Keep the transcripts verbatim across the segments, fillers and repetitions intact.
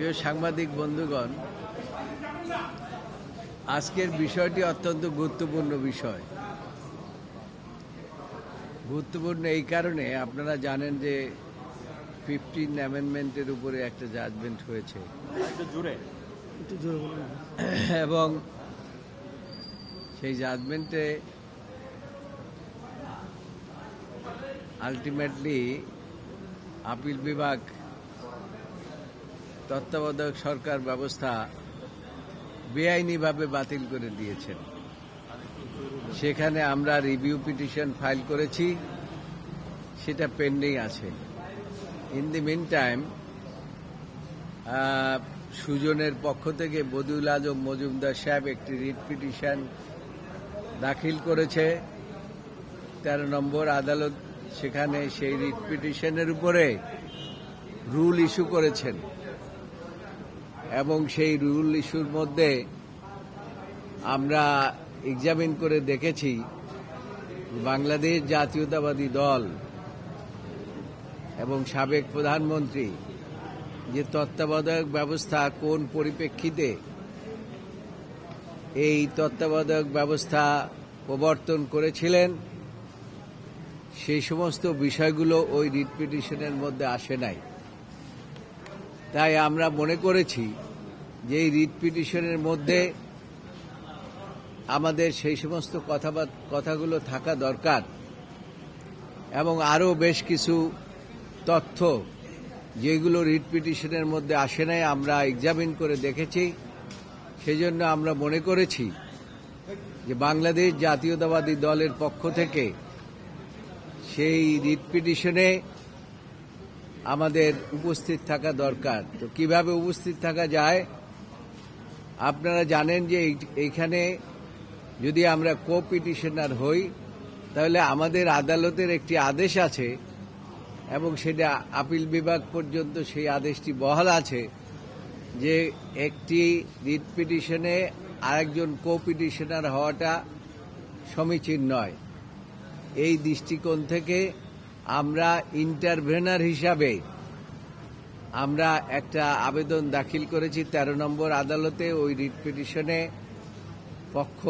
প্রিয় সাংবাদিক বন্ধুগণ, আজকের বিষয়টি অত্যন্ত গুরুত্বপূর্ণ বিষয়। গুরুত্বপূর্ণ এই কারণে, আপনারা জানেন যে ফিফটিন অ্যামেন্ডমেন্টের উপরে একটা জাজমেন্ট হয়েছে এবং সেই জাজমেন্টে আলটিমেটলি আপিল বিভাগ তত্ত্বাবধায়ক সরকার ব্যবস্থা বেআইনিভাবে বাতিল করে দিয়েছেন। সেখানে আমরা রিভিউ পিটিশন ফাইল করেছি, সেটা পেন্ডিং আছে। ইন দি মিন টাইম সুজনের পক্ষ থেকে বদিউল আজম মজুমদার সাহেব একটি রিট পিটিশন দাখিল করেছে তেরো নম্বর আদালত। সেখানে সেই রিট পিটিশনের উপরে রুল ইস্যু করেছেন এবং সেই রুল ইস্যুর মধ্যে আমরা এক্সামিন করে দেখেছি বাংলাদেশ জাতীয়তাবাদী দল এবং সাবেক প্রধানমন্ত্রী যে তত্ত্বাবধায়ক ব্যবস্থা, কোন পরিপ্রেক্ষিতে এই তত্ত্বাবধায়ক ব্যবস্থা প্রবর্তন করেছিলেন, সেই সমস্ত বিষয়গুলো ওই রিট পিটিশনের মধ্যে আসে নাই। তাই আমরা মনে করেছি যে এই রিট পিটিশনের মধ্যে আমাদের সেই সমস্ত কথা কথাগুলো থাকা দরকার এবং আরও বেশ কিছু তথ্য যেগুলো রিট পিটিশনের মধ্যে আসে নাই আমরা এক্সামিন করে দেখেছি। সেজন্য আমরা মনে করেছি যে বাংলাদেশ জাতীয়তাবাদী দলের পক্ষ থেকে সেই রিট পিটিশনে আমাদের উপস্থিত থাকা দরকার। তো কিভাবে উপস্থিত থাকা যায়, আপনারা জানেন যে এইখানে যদি আমরা কো পিটিশনার হই তাহলে আমাদের আদালতের একটি আদেশ আছে এবং সেটা আপিল বিভাগ পর্যন্ত সেই আদেশটি বহাল আছে যে একটি রিট পিটিশনে আরেকজন কো পিটিশনার হওয়াটা সমীচীন নয়। এই দৃষ্টিকোণ থেকে আমরা ইন্টারভেনার হিসাবে আমরা একটা আবেদন দাখিল করেছি তেরো নম্বর আদালতে। ওই রিট পিটিশনে পক্ষ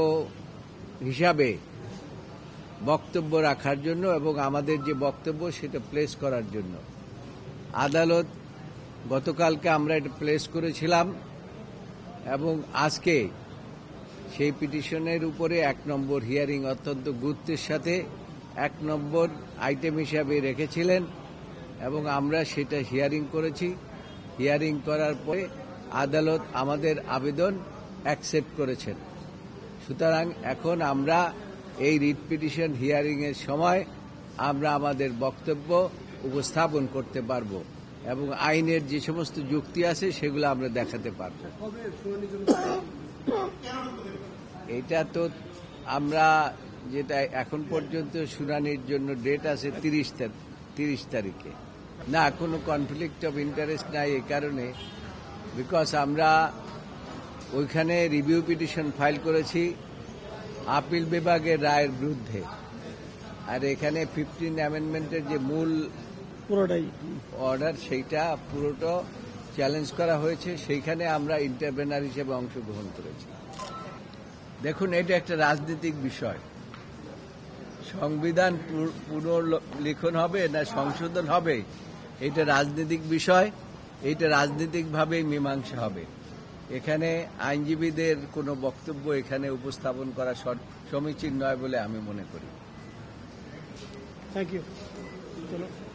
হিসাবে বক্তব্য রাখার জন্য এবং আমাদের যে বক্তব্য সেটা প্লেস করার জন্য আদালত গতকালকে আমরা এটা প্লেস করেছিলাম এবং আজকে সেই পিটিশনের উপরে এক নম্বর হিয়ারিং অত্যন্ত গুরুত্বের সাথে এক নম্বর আইটেম হিসাবে রেখেছিলেন এবং আমরা সেটা হিয়ারিং করেছি। হিয়ারিং করার পরে আদালত আমাদের আবেদন অ্যাকসেপ্ট করেছেন। সুতরাং এখন আমরা এই রিট পিটিশন হিয়ারিংয়ের সময় আমরা আমাদের বক্তব্য উপস্থাপন করতে পারব এবং আইনের যে সমস্ত যুক্তি আছে সেগুলো আমরা দেখাতে পারব। এটা তো আমরা যেটা এখন পর্যন্ত শুনানির জন্য ডেট আছে তিরিশ তিরিশ তারিখে। না, কোনো কনফ্লিক্ট অফ ইন্টারেস্ট নাই এ কারণে, বিকজ আমরা ওইখানে রিভিউ পিটিশন ফাইল করেছি আপিল বিভাগের রায়ের বিরুদ্ধে, আর এখানে ফিফটিন অ্যামেন্ডমেন্টের যে মূল পুরোটাই অর্ডার সেইটা পুরোটা চ্যালেঞ্জ করা হয়েছে। সেইখানে আমরা ইন্টারভেনার হিসেবে অংশগ্রহণ করেছি। দেখুন, এটা একটা রাজনৈতিক বিষয়। সংবিধান পুনর্লিখন হবে না সংশোধন হবে এটা রাজনৈতিক বিষয়, এটা রাজনৈতিকভাবেই মীমাংসা হবে। এখানে আইনজীবীদের কোনো বক্তব্য এখানে উপস্থাপন করা সমীচীন নয় বলে আমি মনে করি। Thank you.